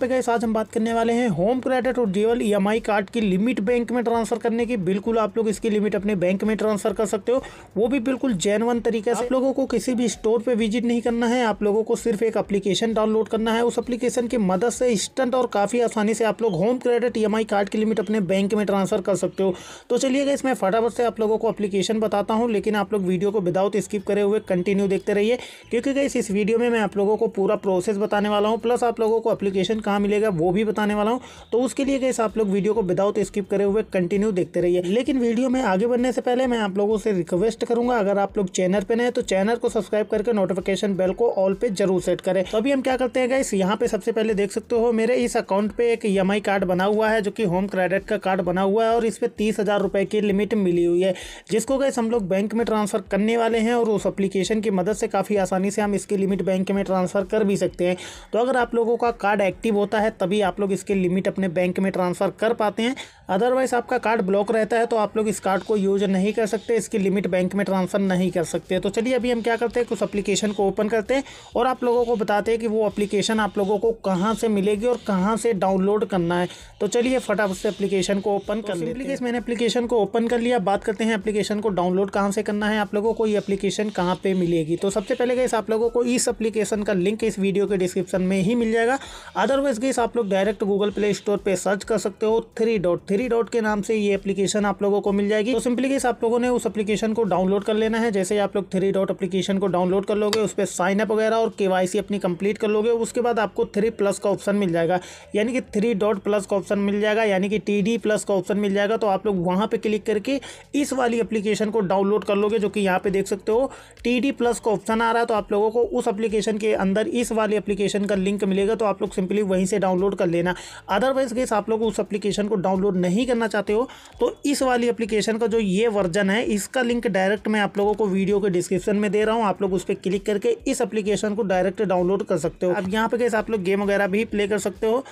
पे गए आज हम बात करने वाले हैं होम क्रेडिट और डीएल ईएमआई कार्ड की लिमिट बैंक में ट्रांसफर करने की। बिल्कुल आप लोग इसकी लिमिट अपने बैंक में ट्रांसफर कर सकते हो, वो भी बिल्कुल जेन्युइन तरीके से। आप लोगों को किसी भी स्टोर पे विजिट नहीं करना है, आप लोगों को सिर्फ एक एप्लीकेशन डाउनलोड करना है। उस एप्लीकेशन की मदद से इंस्टेंट और काफी आसानी से आप लोग होम क्रेडिट ईएमआई कार्ड की लिमिट अपने बैंक में ट्रांसफर कर सकते हो। तो चलिए गाइस मैं फटाफट से आप लोगों को एप्लीकेशन बताता हूँ, लेकिन आप लोग वीडियो को विदाउट स्किप करे हुए कंटिन्यू देखते रहिए, क्योंकि गाइस इस वीडियो में मैं आप लोगों को पूरा प्रोसेस बताने वाला हूँ, प्लस आप लोगों को एप्लीकेशन कहाँ मिलेगा वो भी बताने वाला हूँ। तो उसके लिए गाइस आप लोग वीडियो को विदाउट स्किप करे हुए कंटिन्यू देखते रहिए। लेकिन वीडियो में आगे बढ़ने से पहले मैं आप लोगों से रिक्वेस्ट करूंगा, अगर आप लोग चैनल पे नए हैं तो चैनल को सब्सक्राइब करके नोटिफिकेशन बेल को ऑल पे जरूर सेट करें। तो अभी हम क्या करते हैं गाइस, यहाँ पे सबसे पहले देख सकते हो मेरे इस अकाउंट पे एक ईएमआई कार्ड बना हुआ है जो कि होम क्रेडिट का कार्ड बना हुआ है और इस पे 30,000 रुपए की लिमिट मिली हुई है, जिसको गाइस हम लोग बैंक में ट्रांसफर करने वाले हैं। और उस एप्लीकेशन की मदद से काफी आसानी से हम इसकी लिमिट बैंक में ट्रांसफर कर भी सकते हैं। तो अगर आप लोगों का कार्ड एक्टिव होता है तभी आप लोग इसकी लिमिट अपने बैंक में ट्रांसफर कर पाते हैं, अदरवाइज आपका कार्ड ब्लॉक रहता है तो आप लोग इस कार्ड को यूज नहीं कर सकते, इसकी लिमिट बैंक में ट्रांसफर नहीं कर सकते। तो चलिए अभी हम क्या करते हैं, कुछ एप्लीकेशन को ओपन करते हैं और आप लोगों को बताते हैं कि वो एप्लीकेशन आप लोगों को कहाँ से मिलेगी और कहाँ से डाउनलोड करना है। तो चलिए फटाफट से एप्लीकेशन को ओपन कर लेते हैं। मैंने एप्लीकेशन को ओपन कर लिया। बात करते हैं एप्लीकेशन को डाउनलोड कहाँ से करना है, आप लोगों को ये एप्लीकेशन कहाँ पे मिलेगी। तो सबसे पहले गाइस आप लोगों को इस एप्लीकेशन का लिंक इस वीडियो के डिस्क्रिप्शन में ही मिल जाएगा, अदरवाइज गाइस आप लोग डायरेक्ट गूगल प्ले स्टोर पे सर्च कर सकते हो, 3.3. के नाम से ये एप्लीकेशन आप लोगों को मिल जाएगी। तो सिंपली गाइस आप लोगों ने उस एप्लीकेशन को डाउनलोड कर लेना है। जैसे आप लोग 3. एप्लीकेशन को डाउनलोड कर लोगे, उस पर साइन अप वगैरह और KYC अपनी कंप्लीट कर लोगे, उसके बाद आपको 3+ का ऑप्शन मिल जाएगा, यानी कि 3. का ऑप्शन मिल जाएगा, यानी कि TD+ का ऑप्शन मिल जाएगा। तो आप लोग वहां पे क्लिक करके इस वाली एप्लीकेशन को डाउनलोड कर लोगे, जो कि यहाँ पे देख सकते हो TD+ का ऑप्शन आ रहा है। तो आप लोगों को उस एप्लीकेशन के अंदर इस वाली एप्लीकेशन का लिंक मिलेगा, तो आप लोग सिंपली वहीं से डाउनलोड कर लेना। अदरवाइज गाइस आप लोग उस एप्लीकेशन को डाउनलोड नहीं करना चाहते हो तो इस वाली एप्लीकेशन का जो ये वर्जन है, इसका लिंक डायरेक्ट मैं आप लोगों को वीडियो के डिस्क्रिप्शन में दे रहा हूँ, आप लोग उस पर क्लिक करके इस एप्लीकेशन को डायरेक्ट डाउनलोड कर सकते हो। अब यहाँ पे गाइस आप लोग गेम वगैरह भी प्ले कर सकते हो,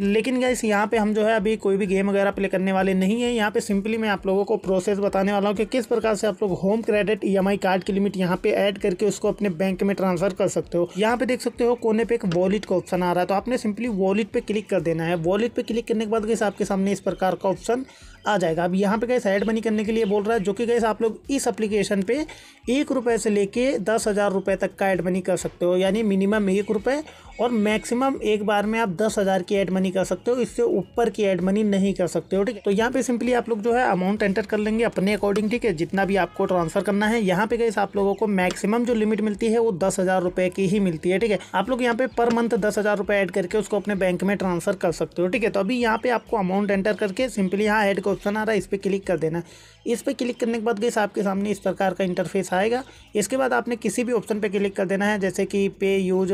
लेकिन गाइस यहाँ पे हम जो है अभी कोई भी गेम वगैरह प्ले करने वाले नहीं है। यहाँ पे सिंपली मैं आप लोगों को प्रोसेस बताने वाला हूँ कि किस प्रकार से आप लोग होम क्रेडिट ईएमआई कार्ड की लिमिट यहाँ पे ऐड करके उसको अपने बैंक में ट्रांसफर कर सकते हो। यहाँ पे देख सकते हो कोने पे एक वॉलेट का ऑप्शन आ रहा है, तो आपने सिंपली वॉलेट पे क्लिक कर देना है। वॉलेट पे क्लिक करने के बाद गाइस आपके सामने इस प्रकार का ऑप्शन आ जाएगा। अब यहाँ पे गाइस ऐड मनी करने के लिए बोल रहा है, जो कि गाइस आप लोग इस एप्लीकेशन पे 1 रुपये से लेके 10,000 रुपये तक का ऐड मनी कर सकते हो, यानी मिनिमम 1 रुपये और मैक्सिमम एक बार में आप 10,000 की ऐड मनी कर सकते हो, इससे ऊपर की ऐड मनी नहीं कर सकते हो। ठीक है, तो यहाँ पे सिंपली आप लोग जो है अमाउंट एंटर कर लेंगे अपने अकॉर्डिंग, ठीक है, जितना भी आपको ट्रांसफर करना है। यहाँ पे गाइस आप लोगों को मैक्सिमम जो लिमिट मिलती है वो 10,000 रुपये की ही मिलती है। ठीक है, आप लोग यहाँ पे पर मंथ 10,000 रुपये ऐड करके उसको अपने बैंक में ट्रांसफर कर सकते हो। ठीक है, तो अभी यहाँ पे आपको अमाउंट एंटर करके सिंपली यहाँ ऐड का ऑप्शन आ रहा है, इस पर क्लिक कर देना। इस पर क्लिक करने के बाद गाइस आपके सामने इस प्रकार का इंटरफेस आएगा। इसके बाद आपने किसी भी ऑप्शन पे क्लिक कर देना है, जैसे कि पे यूज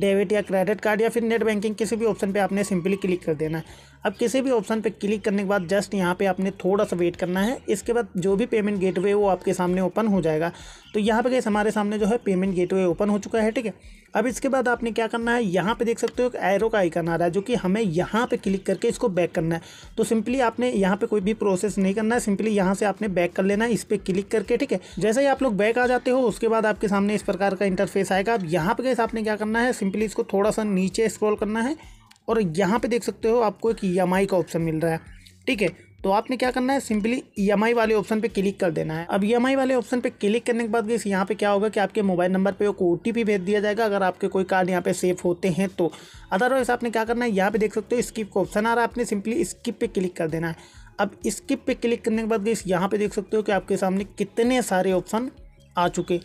डेबिट या क्रेडिट कार्ड या फिर नेट बैंकिंग, किसी भी ऑप्शन पे आपने सिंपली क्लिक कर देना है। अब किसी भी ऑप्शन पे क्लिक करने के बाद जस्ट यहाँ पे आपने थोड़ा सा वेट करना है, इसके बाद जो भी पेमेंट गेटवे वो आपके सामने ओपन हो जाएगा। तो यहाँ पे गाइस हमारे सामने जो है पेमेंट गेटवे ओपन हो चुका है। ठीक है, अब इसके बाद आपने क्या करना है, यहाँ पे देख सकते हो एक एरो का आइकन आ रहा है, जो कि हमें यहाँ पे क्लिक करके इसको बैक करना है। तो सिंपली आपने यहाँ पे कोई भी प्रोसेस नहीं करना है, सिंपली यहाँ से आपने बैक कर लेना है इस पर क्लिक करके। ठीक है, जैसे ही आप लोग बैक आ जाते हो उसके बाद आपके सामने इस प्रकार का इंटरफेस आएगा। अब यहाँ पे गाइस आपने क्या करना है, सिंपली इसको थोड़ा सा नीचे स्क्रॉल करना है और यहाँ पे देख सकते हो आपको एक ईएमआई का ऑप्शन मिल रहा है। ठीक है, तो आपने क्या करना है, सिंपली ईएमआई वाले ऑप्शन पे क्लिक कर देना है। अब ईएमआई वाले ऑप्शन पे क्लिक करने के बाद गाइस यहाँ पे क्या होगा कि आपके मोबाइल नंबर पे एक OTP भेज दिया जाएगा, अगर आपके कोई कार्ड यहाँ पे सेव होते हैं तो। अदरवाइज आपने क्या करना है, यहाँ पे देख सकते हो स्किप का ऑप्शन आ रहा है, आपने सिंपली स्किप पे क्लिक कर देना है। अब स्किप पे क्लिक करने के बाद गाइस यहाँ पे देख सकते हो कि आपके सामने कितने सारे ऑप्शन आ चुके,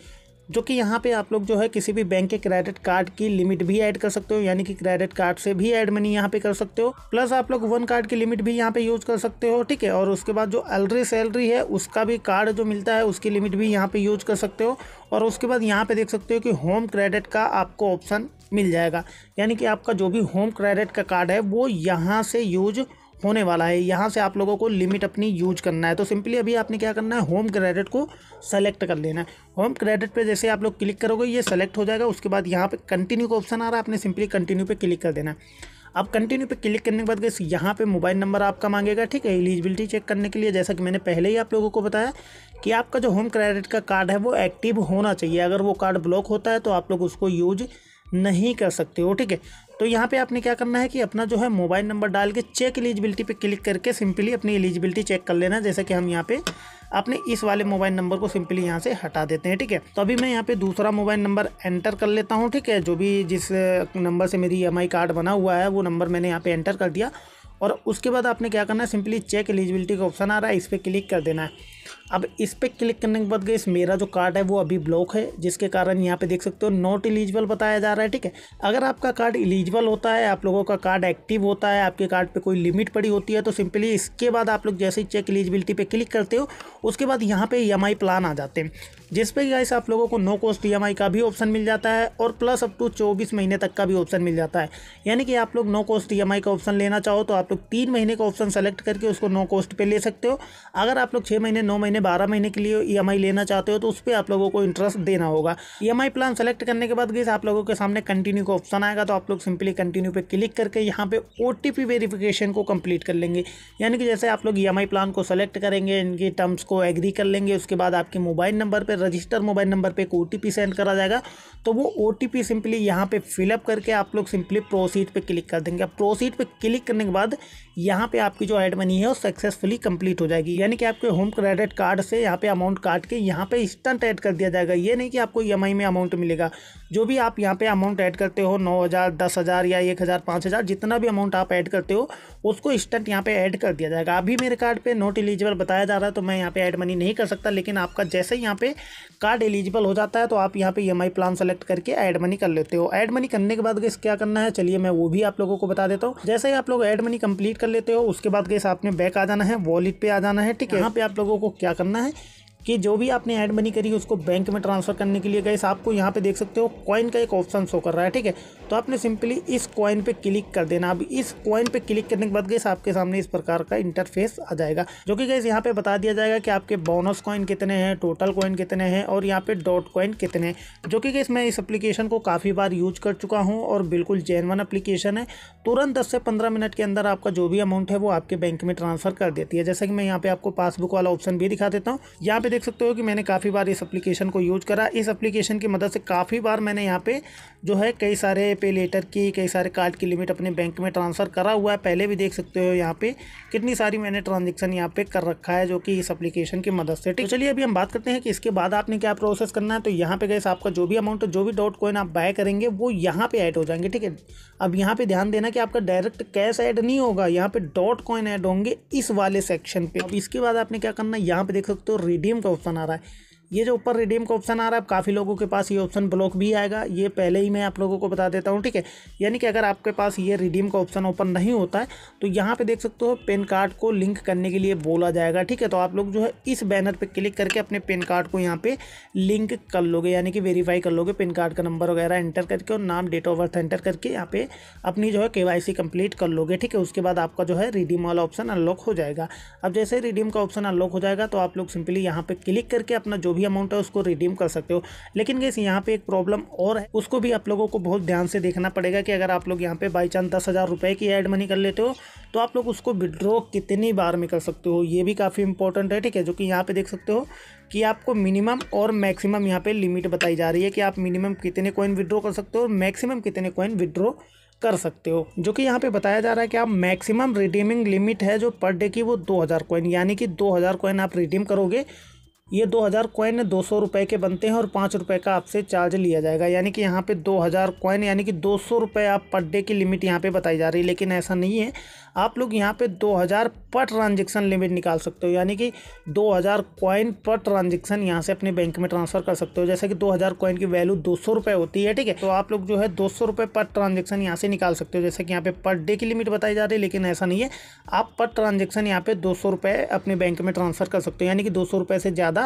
जो कि यहाँ पे आप लोग जो है किसी भी बैंक के क्रेडिट कार्ड की लिमिट भी ऐड कर सकते हो, यानी कि क्रेडिट कार्ड से भी ऐड मनी यहाँ पे कर सकते हो, प्लस आप लोग 1 कार्ड की लिमिट भी यहाँ पे यूज कर सकते हो। ठीक है, और उसके बाद जो अलरी सैलरी है उसका भी कार्ड जो मिलता है उसकी लिमिट भी यहाँ पे यूज कर सकते हो। और उसके बाद यहाँ पे देख सकते हो कि होम क्रेडिट का आपको ऑप्शन मिल जाएगा, यानी कि आपका जो भी होम क्रेडिट का कार्ड है वो यहाँ से यूज होने वाला है, यहाँ से आप लोगों को लिमिट अपनी यूज करना है। तो सिंपली अभी आपने क्या करना है, होम क्रेडिट को सेलेक्ट कर लेना है। होम क्रेडिट पे जैसे आप लोग क्लिक करोगे ये सेलेक्ट हो जाएगा। उसके बाद यहाँ पे कंटिन्यू का ऑप्शन आ रहा है, आपने सिंपली कंटिन्यू पे क्लिक कर देना है। अब कंटिन्यू पे क्लिक करने के बाद गाइस यहाँ पे मोबाइल नंबर आपका मांगेगा। ठीक है, एलिजिबिलिटी चेक करने के लिए, जैसा कि मैंने पहले ही आप लोगों को बताया कि आपका जो होम क्रेडिट का कार्ड है वो एक्टिव होना चाहिए, अगर वो कार्ड ब्लॉक होता है तो आप लोग उसको यूज नहीं कर सकते हो। ठीक है, तो यहाँ पे आपने क्या करना है कि अपना जो है मोबाइल नंबर डाल के चेक एलिजिबिलिटी पे क्लिक करके सिंपली अपनी एलिजिबिलिटी चेक कर लेना। जैसे कि हम यहाँ पे अपने इस वाले मोबाइल नंबर को सिंपली यहाँ से हटा देते हैं, ठीक है। तो अभी मैं यहाँ पे दूसरा मोबाइल नंबर एंटर कर लेता हूँ, ठीक है। जो भी जिस नंबर से मेरी EMI कार्ड बना हुआ है वो नंबर मैंने यहाँ पे एंटर कर दिया और उसके बाद आपने क्या करना है, सिंपली चेक एलिजिबिलिटी का ऑप्शन आ रहा है, इस पर क्लिक कर देना है। अब इस पर क्लिक करने के बाद गैस मेरा जो कार्ड है वो अभी ब्लॉक है, जिसके कारण यहाँ पे देख सकते हो नॉट एलिजिबल बताया जा रहा है, ठीक है। अगर आपका कार्ड एलिजिबल होता है, आप लोगों का कार्ड एक्टिव होता है, आपके कार्ड पे कोई लिमिट पड़ी होती है, तो सिंपली इसके बाद आप लोग जैसे ही चेक एलिजिबिलिटी पे क्लिक करते हो उसके बाद यहाँ पे EMI प्लान आ जाते हैं, जिस पे गैस आप लोगों को नो कॉस्ट EMI का भी ऑप्शन मिल जाता है और प्लस अप टू 24 महीने तक का भी ऑप्शन मिल जाता है। यानी कि आप लोग नो कॉस्ट EMI का ऑप्शन लेना चाहो तो आप लोग 3 महीने का ऑप्शन सेलेक्ट करके उसको नो कॉस्ट पे ले सकते हो। अगर आप लोग 6 महीने 9 महीने 12 महीने के लिए EMI लेना चाहते हो तो उस पर आप लोगों को इंटरेस्ट देना होगा। EMI प्लान सेलेक्ट करने के बाद गैस आप लोगों के सामने कंटिन्यू का ऑप्शन आएगा, तो आप लोग सिंपली कंटिन्यू पे क्लिक करके यहाँ पे OTP वेरिफिकेशन को कंप्लीट कर लेंगे। यानी कि जैसे आप लोग EMI प्लान को सेलेक्ट करेंगे, इनकी टर्म्स को एग्री कर लेंगे, उसके बाद आपके मोबाइल नंबर पर रजिस्टर मोबाइल नंबर पर एक OTP सेंड करा जाएगा, तो वो OTP सिंपली यहाँ पर फिलअप करके आप लोग सिंपली प्रोसीड पर क्लिक कर देंगे। प्रोसीड पर क्लिक करने के बाद यहाँ पर आपकी जो ऐड मनी है वो सक्सेसफुली कंप्लीट हो जाएगी। यानी कि आपके होम क्रेडिट कार्ड से यहाँ पे अमाउंट काट के यहाँ पे इंस्टेंट ऐड कर दिया जाएगा। ये नहीं कि आपको EMI में अमाउंट मिलेगा। जो भी आप यहाँ पे अमाउंट ऐड करते हो 9,000 10,000 या 1,000 5,000 जितना भी अमाउंट आप ऐड करते हो उसको इंस्टेंट यहाँ पे ऐड कर दिया जाएगा। अभी मेरे कार्ड पे नॉट एलिजिबल बताया जा रहा है तो मैं यहाँ पे ऐड मनी नहीं कर सकता, लेकिन आपका जैसे ही यहाँ पे कार्ड एलिजिबल हो जाता है तो आप यहाँ पे EMI प्लान सेलेक्ट करके ऐड मनी कर लेते हो। ऐड मनी करने के बाद गैस क्या करना है, चलिए मैं वो भी आप लोगों को बता देता हूँ। जैसे ही आप लोग ऐड मनी कंप्लीट कर लेते हो उसके बाद गैस आपने बैक आ जाना है, वॉलेट पे आ जाना है, ठीक है। यहाँ पे आप लोगों को क्या करना है कि जो भी आपने ऐड मनी करी उसको बैंक में ट्रांसफ़र करने के लिए गैस आपको यहाँ पे देख सकते हो कॉइन का एक ऑप्शन शो कर रहा है, ठीक है। तो आपने सिंपली इस कॉइन पे क्लिक कर देना। अब इस कॉइन पे क्लिक करने के बाद गैस आपके सामने इस प्रकार का इंटरफेस आ जाएगा, जो कि गैस यहाँ पे बता दिया जाएगा कि आपके बोनस कॉइन कितने हैं, टोटल कॉइन कितने हैं और यहाँ पे डॉट कॉइन कितने हैं। जो कि गैस मैं इस एप्लीकेशन को काफ़ी बार यूज कर चुका हूँ और बिल्कुल जेन्युइन एप्लीकेशन है। तुरंत 10 से 15 मिनट के अंदर आपका जो भी अमाउंट है वो आपके बैंक में ट्रांसफ़र कर देती है। जैसा कि मैं यहाँ पर आपको पासबुक वाला ऑप्शन भी दिखा देता हूँ। यहाँ पे देख सकते हो कि मैंने काफ़ी बार इस एप्लीकेशन को यूज करा। इस एप्लीकेशन की मदद से काफ़ी बार मैंने यहाँ पे जो है कई सारे पे लेटर की, कई सारे कार्ड की लिमिट अपने बैंक में ट्रांसफ़र करा हुआ है। पहले भी देख सकते हो यहाँ पे कितनी सारी मैंने ट्रांजेक्शन यहाँ पे कर रखा है, जो कि इस एप्लीकेशन की मदद से। ठीक, तो चलिए अभी हम बात करते हैं कि इसके बाद आपने क्या प्रोसेस करना है। तो यहाँ पे गैस आपका जो भी अमाउंट, जो भी डॉट कॉइन आप बाय करेंगे वो यहाँ पर ऐड हो जाएंगे, ठीक है। अब यहाँ पर ध्यान देना कि आपका डायरेक्ट कैश ऐड नहीं होगा, यहाँ पर डॉट कॉइन ऐड होंगे इस वाले सेक्शन पर। अब इसके बाद आपने क्या करना है, यहाँ पर देख सकते हो रिडीम का ऑप्शन आ रहा है। ये जो ऊपर रिडीम का ऑप्शन आ रहा है, काफ़ी लोगों के पास ये ऑप्शन ब्लॉक भी आएगा, ये पहले ही मैं आप लोगों को बता देता हूँ, ठीक है। यानी कि अगर आपके पास ये रिडीम का ऑप्शन ओपन नहीं होता है तो यहाँ पे देख सकते हो पैन कार्ड को लिंक करने के लिए बोला जाएगा, ठीक है। तो आप लोग जो है इस बैनर पे क्लिक करके अपने पैन कार्ड को यहाँ पे लिंक कर लोगे, यानी कि वेरीफाई कर लोगे पैन कार्ड का नंबर वगैरह एंटर करके और नाम, डेट ऑफ बर्थ एंटर करके यहाँ पे अपनी जो है KYC कंप्लीट कर लोगे, ठीक है। उसके बाद आपका जो है रिडीम वाला ऑप्शन अनलॉक हो जाएगा। अब जैसे ही रिडीम का ऑप्शन अनलॉक हो जाएगा तो आप लोग सिंपली यहाँ पे क्लिक करके अपना जो अमाउंट है उसको रिडीम कर सकते हो। लेकिन गैस यहाँ पे एक प्रॉब्लम और है, उसको भी आप लोगों को बहुत ध्यान से देखना पड़ेगा कि अगर आप लोग यहाँ पे बाई चांस 10,000 रुपए की ऐड मनी कर लेते हो तो आप लोग उसको विड्रॉ कितनी बार में कर सकते हो, ये भी काफ़ी इंपॉर्टेंट है, ठीक है। जो कि यहाँ पे देख सकते हो कि आपको मिनिमम और मैक्सिमम यहाँ पे लिमिट बताई जा रही है कि आप मिनिमम कितने कॉइन विड्रॉ कर सकते हो और मैक्सिमम कितने कॉइन विड्रॉ कर सकते हो। जो कि यहाँ पे बताया जा रहा है कि आप मैक्सिमम रिडीमिंग लिमिट है जो पर डे की वो 2000 कॉइन, यानी कि 2000 कॉइन आप रिडीम करोगे। ये 2000 कॉइन 200 रुपये के बनते हैं और 5 रुपये का आपसे चार्ज लिया जाएगा। यानी कि यहाँ पे 2000 कॉइन यानी कि 200 रुपये आप पर डे की लिमिट यहाँ पे बताई जा रही है, लेकिन ऐसा नहीं है। आप लोग यहाँ पे 2000 पर ट्रांजेक्शन लिमिट निकाल सकते हो, यानी कि 2000 कॉइन पर ट्रांजेक्शन यहाँ से अपने बैंक में ट्रांसफ़र कर सकते हो। जैसे कि 2000 कॉइन की वैल्यू 200 रुपये होती है, ठीक है। तो आप लोग जो है 200 रुपये पर ट्रांजेक्शन यहाँ से निकाल सकते हो। जैसे कि यहाँ पे पर डे की लिमिट बताई जा रही है, लेकिन ऐसा नहीं है। आप पर ट्रांजेक्शन यहाँ पे 200 रुपये अपने बैंक में ट्रांसफ़र कर सकते हो, यानी कि 200 रुपये से ज़्यादा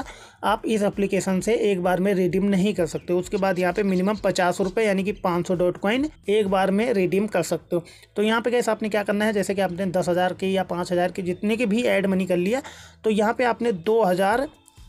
आप इस एप्लीकेशन से एक बार में रिडीम नहीं कर सकते। उसके बाद यहाँ पे मिनिमम 50 रुपये यानी कि 500 डॉट कॉइन एक बार में रिडीम कर सकते हो। तो यहाँ पे गैस आपने क्या करना है, जैसे कि आपने 10,000 की या 5,000 की जितने की भी ऐड मनी कर लिया तो यहाँ पे आपने 2000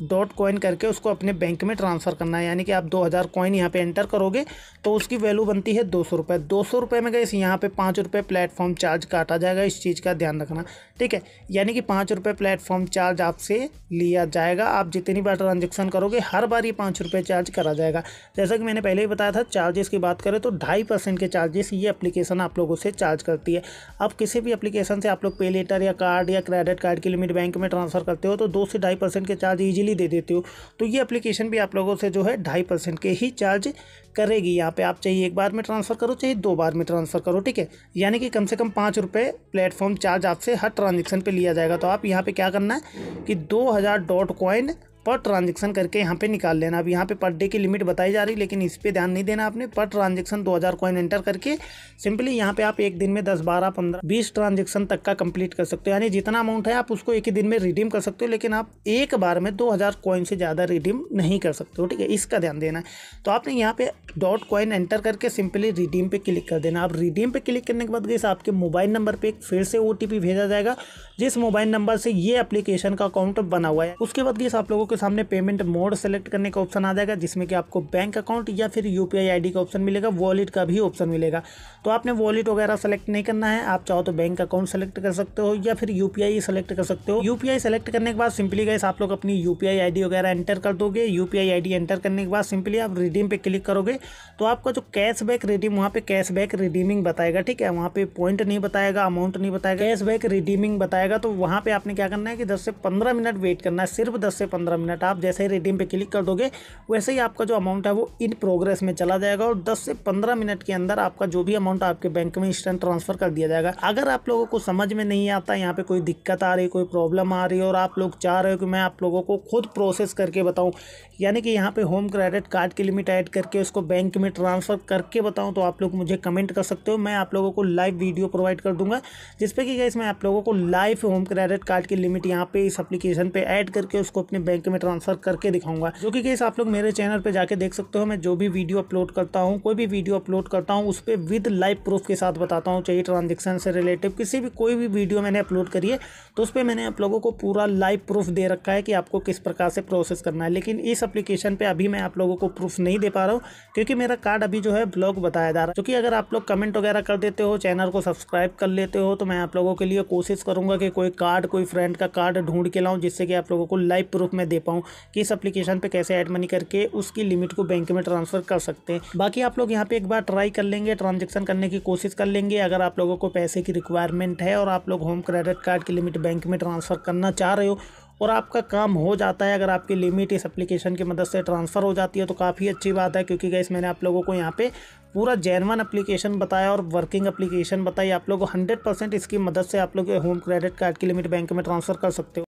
डॉट कॉइन करके उसको अपने बैंक में ट्रांसफ़र करना है। यानी कि आप 2000 कॉइन यहाँ पे एंटर करोगे तो उसकी वैल्यू बनती है 200 रुपये। 200 रुपये में गाइस यहाँ पे 5 रुपये प्लेटफॉर्म चार्ज काटा जाएगा, इस चीज़ का ध्यान रखना, ठीक है। यानी कि 5 रुपये प्लेटफॉर्म चार्ज आपसे लिया जाएगा। आप जितनी बार ट्रांजेक्शन करोगे हर बार ये 5 रुपये चार्ज करा जाएगा। जैसा कि मैंने पहले ही बताया था, चार्जेस की बात करें तो 2.5% के चार्जेस ये एप्लीकेशन आप लोगों से चार्ज करती है। अब किसी भी एप्लीकेशन से आप लोग पे लेटर या कार्ड या क्रेडिट कार्ड की लिमिट बैंक में ट्रांसफ़र करते हो तो 2 से 2.5% के चार्ज इजीली दे देते हो। तो ये एप्लीकेशन भी आप लोगों से जो है 2.5% के ही चार्ज करेगी। यहाँ पे आप चाहिए एक बार में ट्रांसफ़र करो, चाहिए 2 बार में ट्रांसफ़र करो, ठीक है। यानी कि कम से कम 5 रुपये प्लेटफॉर्म चार्ज आपसे हर ट्रांजेक्शन पर लिया जाएगा। तो आप यहाँ पर क्या करना है कि 2000 डॉट कॉइन पर ट्रांजेक्शन करके यहाँ पे निकाल लेना। अब यहाँ पे पर डे की लिमिट बताई जा रही, लेकिन इस पे ध्यान नहीं देना आपने। पर ट्रांजेक्शन 2000 कॉइन एंटर करके सिंपली यहाँ पे आप एक दिन में 10, 12, 15, 20 ट्रांजेक्शन तक का कंप्लीट कर सकते हो। यानी जितना अमाउंट है आप उसको एक ही दिन में रिडीम कर सकते हो, लेकिन आप एक बार में 2000 कॉइन से ज़्यादा रिडीम नहीं कर सकते हो, ठीक है, इसका ध्यान देना है। तो आपने यहाँ पे डॉट कॉइन एंटर करके सिंपली रिडीम पे क्लिक कर देना। आप रिडीम पे क्लिक करने के बाद गाइस आपके मोबाइल नंबर पर फिर से OTP भेजा जाएगा, जिस मोबाइल नंबर से ये एप्लीकेशन का अकाउंट बना हुआ है। उसके बाद गाइस आप लोगों सामने पेमेंट मोड सेलेक्ट करने का ऑप्शन आ जाएगा, जिसमें कि आपको बैंक अकाउंट या फिर UPI ID का ऑप्शन मिलेगा, वॉलेट का भी ऑप्शन मिलेगा। तो आपने वॉलेट वगैरह सेलेक्ट नहीं करना है, आप चाहो तो बैंक अकाउंट सेलेक्ट कर सकते हो या फिर UPI सेलेक्ट कर सकते हो। UPI सेलेक्ट करने के बाद सिंपली गाइस आप लोग अपनी UPI ID वगैरह एंटर कर दोगे। UPI ID एंटर करने के बाद सिंपली आप रिडीम पे क्लिक करोगे तो आपका जो कैशबैक रिडीम, वहाँ पे कैशबैक रिडीमिंग बताएगा, ठीक है। वहाँ पे पॉइंट नहीं बताएगा, अमाउंट नहीं बताएगा, कैशबैक रिडीमिंग बताएगा। तो वहाँ पे आपने क्या करना है कि 10 से 15 मिनट वेट करना है, सिर्फ 10 से 15 मिनट। आप जैसे ही रिडीम पे क्लिक कर दोगे वैसे ही आपका जो अमाउंट है वो इन प्रोग्रेस में चला जाएगा और 10 से 15 मिनट के अंदर आपका जो भी अमाउंट आपके बैंक में इंस्टेंट ट्रांसफर कर दिया जाएगा। अगर आप लोगों को समझ में नहीं आता, यहाँ पे कोई दिक्कत आ रही, कोई प्रॉब्लम आ रही है और आप लोग चाह रहे हो कि मैं आप लोगों को खुद प्रोसेस करके बताऊँ, यानी कि यहाँ पे होम क्रेडिट कार्ड की लिमिट ऐड करके उसको बैंक में ट्रांसफर करके बताऊँ, तो आप लोग मुझे कमेंट कर सकते हो। मैं आप लोगों को लाइव वीडियो प्रोवाइड कर दूंगा, जिसपे कि गाइस मैं आप लोगों को लाइव होम क्रेडिट कार्ड की लिमिट यहाँ पे इस एप्लीकेशन पे ऐड करके उसको अपने बैंक में ट्रांसफर करके दिखाऊंगा, जो कि गाइस आप लोग मेरे चैनल पे जाके देख सकते हो। मैं जो भी वीडियो अपलोड करता हूँ, कोई भी वीडियो अपलोड करता हूँ उस पर विद लाइव प्रूफ के साथ बताता हूँ, चाहिए ट्रांजेक्शन से रिलेटिव किसी भी कोई भी वीडियो मैंने अपलोड करी है तो उस पर मैंने आप लोगों को पूरा लाइव प्रूफ दे रखा है कि आपको किस प्रकार से प्रोसेस करना है। लेकिन इस एप्लीकेशन पे अभी मैं आप लोगों को प्रूफ नहीं दे पा रहा हूँ क्योंकि मेरा कार्ड अभी जो है ब्लॉक बताया जा रहा है। क्योंकि अगर आप लोग कमेंट वगैरह कर देते हो, चैनल को सब्सक्राइब कर लेते हो, तो मैं आप लोगों के लिए कोशिश करूँगा कि कोई कार्ड, कोई फ्रेंड का कार्ड ढूंढ के लाऊँ, जिससे कि आप लोगों को लाइव प्रूफ में दे पाऊँ कि इस एप्लीकेशन पे कैसे ऐड मनी करके उसकी लिमिट को बैंक में ट्रांसफर कर सकते हैं। बाकी आप लोग यहाँ पे एक बार ट्राई कर लेंगे, ट्रांजेक्शन करने की कोशिश कर लेंगे। अगर आप लोगों को पैसे की रिक्वायरमेंट है और आप लोग होम क्रेडिट कार्ड की लिमिट बैंक में ट्रांसफ़र करना चाह रहे हो और आपका काम हो जाता है, अगर आपकी लिमिट इस एप्लीकेशन की मदद से ट्रांसफ़र हो जाती है तो काफ़ी अच्छी बात है। क्योंकि गाइस मैंने आप लोगों को यहाँ पे पूरा जेन्युइन एप्लीकेशन बताया और वर्किंग एप्लीकेशन बताई। आप लोग 100% इसकी मदद से आप लोग होम क्रेडिट कार्ड की लिमिट बैंक में ट्रांसफ़र कर सकते हो।